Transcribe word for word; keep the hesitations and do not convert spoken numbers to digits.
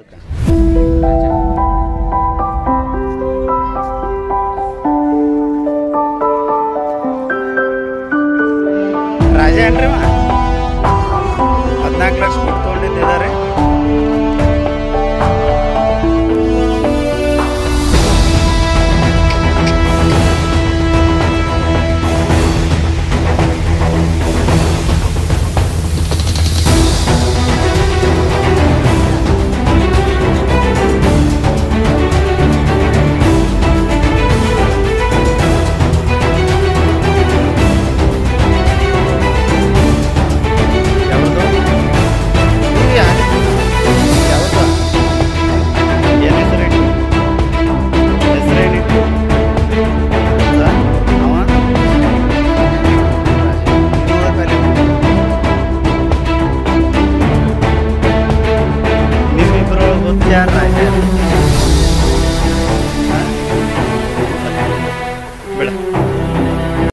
ರಾಜಾ ಏನ್ರಿ ಹದಿನಾಲ್ಕು ಲಕ್ಷ ಕೊಡ್ಕೊಂಡಿದ್ದಾರೆ Raja.